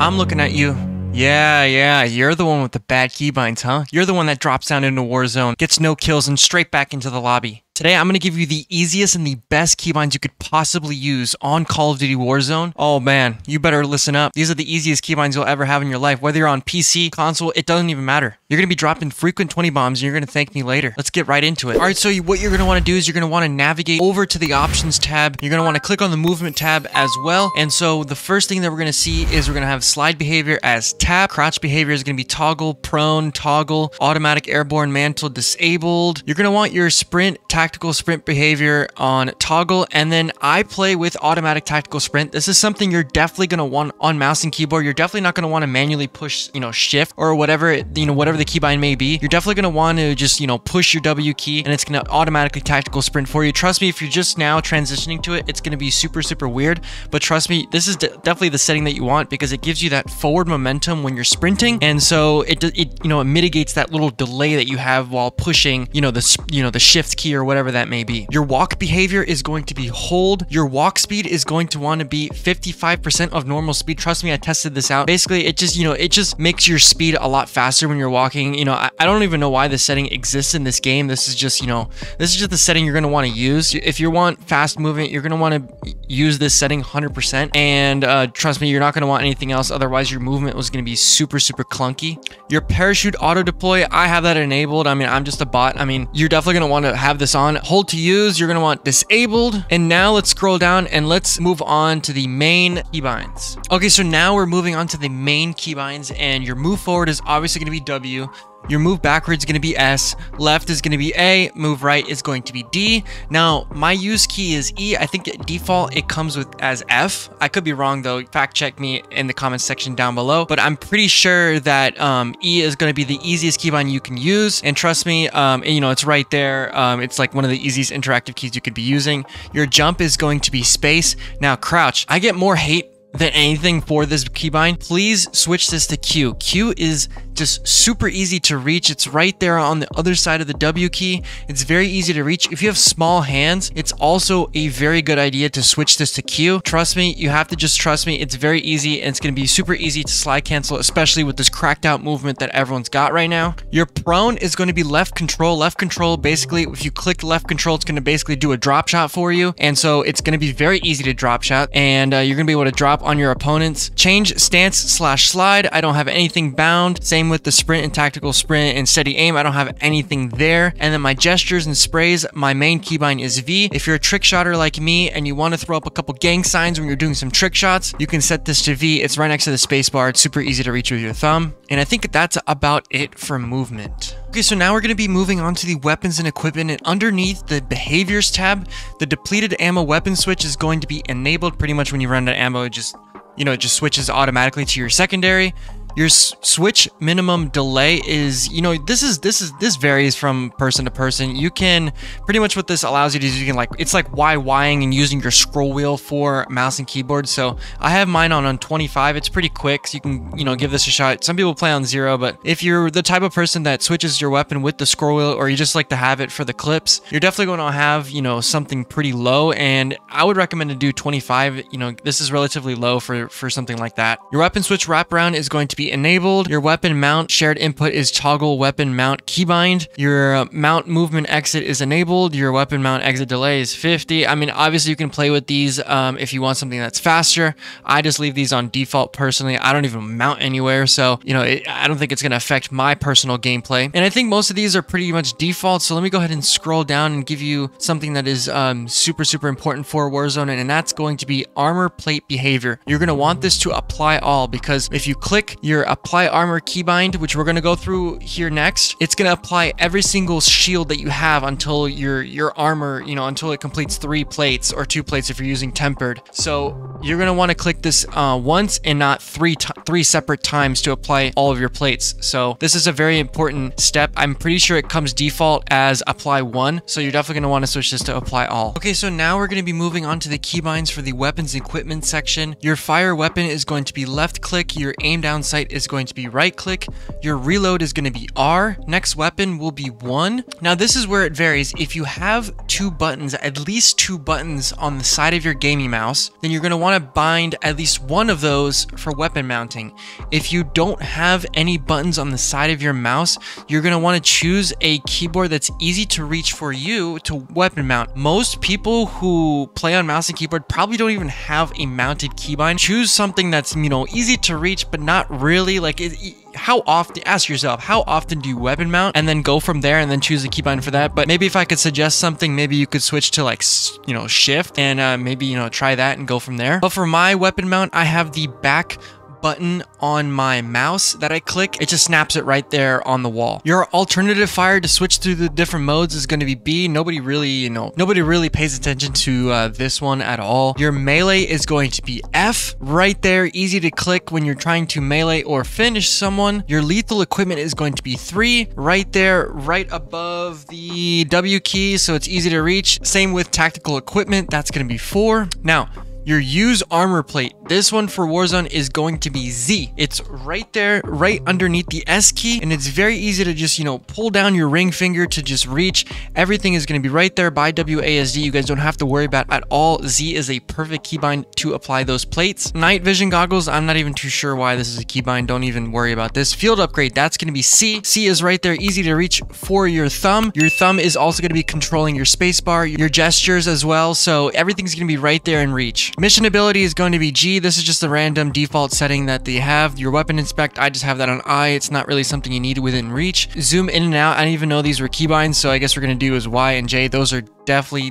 I'm looking at you. Yeah, you're the one with the bad keybinds, huh? You're the one that drops down into Warzone, gets no kills, and straight back into the lobby. Today, I'm going to give you the easiest and the best keybinds you could possibly use on Call of Duty Warzone. Oh man, you better listen up. These are the easiest keybinds you'll ever have in your life. Whether you're on PC, console, it doesn't even matter. You're going to be dropping frequent 20 bombs and you're going to thank me later. Let's get right into it. All right, so what you're going to want to do is you're going to want to navigate over to the options tab. You're going to want to click on the movement tab as well. And so the first thing that we're going to see is we're going to have slide behavior as tap. Crouch behavior is going to be toggle, prone, toggle, automatic airborne mantle disabled. You're going to want your sprint tactical sprint behavior on toggle, and then I play with automatic tactical sprint. This is something you're definitely going to want on mouse and keyboard. You're definitely not going to want to manually push, shift or whatever, whatever the keybind may be. You're definitely going to want to just, push your W key and it's going to automatically tactical sprint for you. Trust me, if you're just now transitioning to it, it's going to be super, super weird. But trust me, this is definitely the setting that you want because it gives you that forward momentum when you're sprinting. And so it mitigates that little delay that you have while pushing, the shift key or whatever that may be. Your walk behavior is going to be hold. Your walk speed is going to want to be 55% of normal speed. Trust me, I tested this out. Basically, it just, it just makes your speed a lot faster when you're walking. I don't even know why this setting exists in this game. This is just, this is just the setting you're going to want to use. If you want fast movement, you're going to want to use this setting 100%. And trust me, you're not going to want anything else. Otherwise, your movement was going to be super, super clunky. Your parachute auto deploy, I have that enabled. I'm just a bot. You're definitely going to want to have this on. Hold to use, you're going to want disabled. And now let's scroll down and let's move on to the main keybinds. Okay, so now we're moving on to the main keybinds, and your move forward is obviously going to be W. Your move backwards is going to be S, left is going to be A, move right is going to be D. Now, my use key is E. I think at default, it comes with as F. I could be wrong though. Fact check me in the comments section down below, but I'm pretty sure that E is going to be the easiest keybind you can use. And trust me, it's right there. It's like one of the easiest interactive keys you could be using. Your jump is going to be space. Now, crouch. I get more hate than anything for this keybind. Please switch this to Q. Q is just super easy to reach. It's right there on the other side of the W key. It's very easy to reach. If you have small hands, it's also a very good idea to switch this to Q. Trust me, you have to just trust me. It's very easy and it's going to be super easy to slide cancel, especially with this cracked out movement that everyone's got right now. Your prone is going to be left control. Left control, basically, if you click left control, it's going to basically do a drop shot for you. And so it's going to be very easy to drop shot, and you're going to be able to drop on your opponents. Change stance / slide. I don't have anything bound. Same with the sprint and tactical sprint and steady aim. I don't have anything there. And then my gestures and sprays, my main keybind is V. If you're a trick shotter like me and you want to throw up a couple gang signs when you're doing some trick shots, you can set this to V. It's right next to the space bar. It's super easy to reach with your thumb. And I think that's about it for movement. Okay, so now we're going to be moving on to the weapons and equipment, and underneath the behaviors tab, the depleted ammo weapon switch is going to be enabled. Pretty much when you run out of ammo, it just, it just switches automatically to your secondary. Your switch minimum delay is, this varies from person to person. You can pretty much, what this allows you to do is you can it's like YYing and using your scroll wheel for mouse and keyboard. So I have mine on 25. It's pretty quick. So you can, give this a shot. Some people play on 0, but if you're the type of person that switches your weapon with the scroll wheel, or you just like to have it for the clips, you're definitely going to have, something pretty low. And I would recommend to do 25. This is relatively low for something like that. Your weapon switch wraparound is going to be enabled. Your weapon mount shared input is toggle weapon mount keybind. Your mount movement exit is enabled. Your weapon mount exit delay is 50. Obviously you can play with these if you want something that's faster. I just leave these on default personally. I don't even mount anywhere, so I don't think it's going to affect my personal gameplay. And I think most of these are pretty much default. So let me go ahead and scroll down and give you something that is super, super important for Warzone, and that's going to be armor plate behavior. You're going to want this to apply all, because if you click your apply armor keybind, which we're going to go through here next, it's going to apply every single shield that you have until your armor, until it completes 3 plates or 2 plates if you're using tempered. So you're going to want to click this once and not three separate times to apply all of your plates. So this is a very important step. I'm pretty sure it comes default as apply 1. So you're definitely going to want to switch this to apply all. Okay, so now we're going to be moving on to the keybinds for the weapons and equipment section. Your fire weapon is going to be left click. Your aim down sight sight is going to be right click, your reload is going to be R, next weapon will be 1. Now this is where it varies. If you have two buttons, at least two buttons on the side of your gaming mouse, then you're going to want to bind at least one of those for weapon mounting. If you don't have any buttons on the side of your mouse, you're going to want to choose a keyboard that's easy to reach for you to weapon mount. Most people who play on mouse and keyboard probably don't even have a mounted keybind. Choose something that's, you know, easy to reach, but not really like it. How often, ask yourself, how often do you weapon mount, and then go from there and then choose a keybind for that. But maybe if I could suggest something, maybe you could switch to like, you know, shift and maybe, you know, try that and go from there. But for my weapon mount, I have the back button on my mouse that I click. It just snaps it right there on the wall. Your alternative fire to switch through the different modes is going to be B. Nobody really, you know, nobody really pays attention to this one at all. Your melee is going to be F right there. Easy to click when you're trying to melee or finish someone. Your lethal equipment is going to be 3 right there, right above the W key. So it's easy to reach. Same with tactical equipment. That's going to be 4. Now, your use armor plate, this one for Warzone is going to be Z. It's right there, right underneath the S key, and it's very easy to just, you know, pull down your ring finger to just reach. Everything is going to be right there by WASD. You guys don't have to worry about at all. Z is a perfect keybind to apply those plates. Night vision goggles, I'm not even too sure why this is a keybind. Don't even worry about this. Field upgrade, that's going to be C. C is right there, easy to reach for your thumb. Your thumb is also going to be controlling your spacebar, your gestures as well. So everything's going to be right there in reach. Mission ability is going to be G. This is just the random default setting that they have. Your weapon inspect, I just have that on I. It's not really something you need within reach. Zoom in and out, I didn't even know these were keybinds, so I guess we're going to do is Y and J. Those are definitely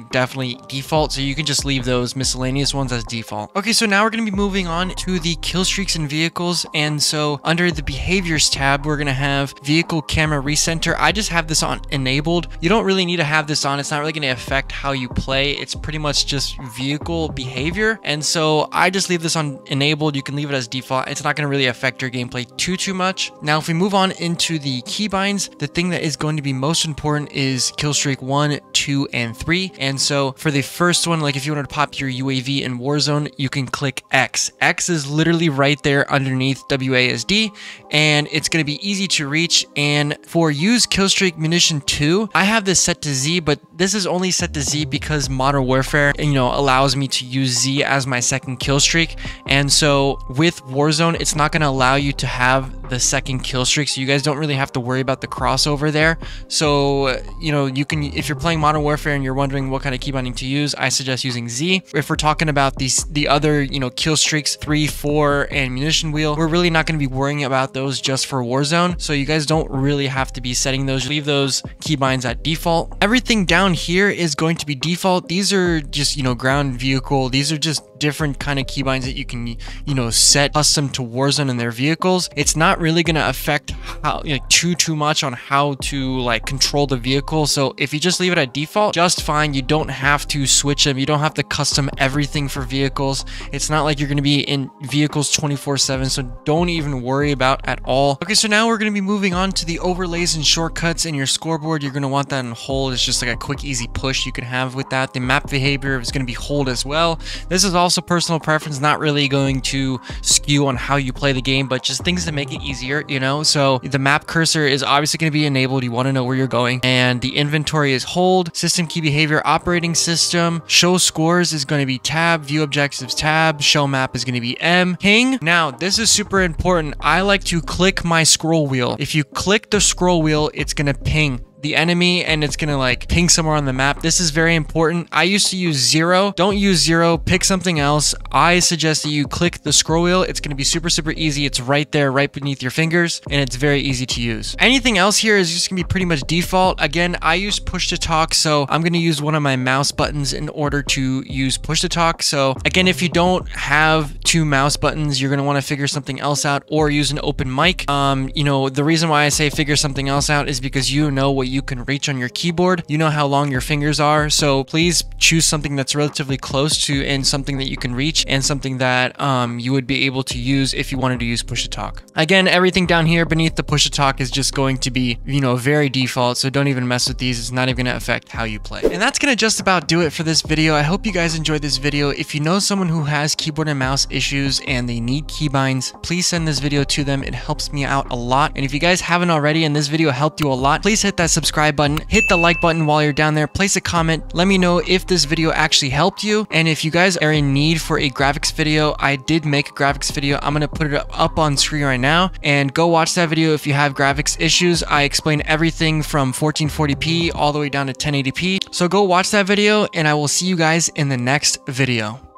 default, so you can just leave those miscellaneous ones as default. Okay, so now we're going to be moving on to the kill streaks and vehicles. And so under the behaviors tab, we're going to have vehicle camera recenter. I just have this on enabled. You don't really need to have this on. It's not really going to affect how you play. It's pretty much just vehicle behavior, and so I just leave this on enabled. You can leave it as default. It's not going to really affect your gameplay too much. Now if we move on into the keybinds, the thing that is going to be most important is kill streak 1, 2, and 3. And so for the first one, like if you want to pop your UAV in Warzone, you can click X. X is literally right there underneath WASD, and it's going to be easy to reach. And for use killstreak munition 2, I have this set to Z, but this is only set to Z because Modern Warfare, you know, allows me to use Z as my second killstreak. And so with Warzone, it's not going to allow you to have the second killstreak, so you guys don't really have to worry about the crossover there. So, you know, you can, if you're playing Modern Warfare and you're wondering what kind of keybinding to use, I suggest using Z. If we're talking about the other, you know, kill streaks 3, 4 and munition wheel, we're really not going to be worrying about those just for Warzone, so you guys don't really have to be setting those. Leave those keybinds at default. Everything down here is going to be default. These are just, you know, ground vehicle. These are just different kind of keybinds that you can, you know, set custom to Warzone and their vehicles. It's not really going to affect how, you know, too much on how to like control the vehicle. So if you just leave it at default, just fine. You don't have to switch them. You don't have to custom everything for vehicles. It's not like you're going to be in vehicles 24/7, so don't even worry about at all. Okay, so now we're going to be moving on to the overlays and shortcuts in your scoreboard. You're going to want that in hold. It's just like a quick easy push you can have with that. The map behavior is going to be hold as well. This is all also personal preference, not really going to skew on how you play the game, but just things to make it easier, you know. So the map cursor is obviously going to be enabled. You want to know where you're going, and the inventory is hold. System key behavior, operating system, show scores is going to be tab, view objectives tab, show map is going to be M, ping. Now this is super important. I like to click my scroll wheel. If you click the scroll wheel, it's going to ping the enemy and it's gonna like ping somewhere on the map. This is very important. I used to use 0. Don't use 0, pick something else. I suggest that you click the scroll wheel. It's gonna be super easy. It's right there, right beneath your fingers, and it's very easy to use. Anything else here is just gonna be pretty much default. Again, I use push to talk, so I'm gonna use one of my mouse buttons in order to use push to talk. So again, if you don't have two mouse buttons, you're gonna wanna figure something else out or use an open mic. You know, the reason why I say figure something else out is because you know what you can reach on your keyboard. You know how long your fingers are, so please choose something that's relatively close to and something that you can reach and something that you would be able to use if you wanted to use push-to-talk. Again, everything down here beneath the push-to-talk is just going to be, you know, very default, so don't even mess with these. It's not even going to affect how you play. And that's going to just about do it for this video. I hope you guys enjoyed this video. If you know someone who has keyboard and mouse issues and they need keybinds, please send this video to them. It helps me out a lot. And if you guys haven't already and this video helped you a lot, please hit that subscribe button, hit the like button while you're down there, place a comment. Let me know if this video actually helped you. And if you guys are in need for a graphics video, I did make a graphics video. I'm going to put it up on screen right now, and go watch that video if you have graphics issues. I explain everything from 1440p all the way down to 1080p. So go watch that video, and I will see you guys in the next video.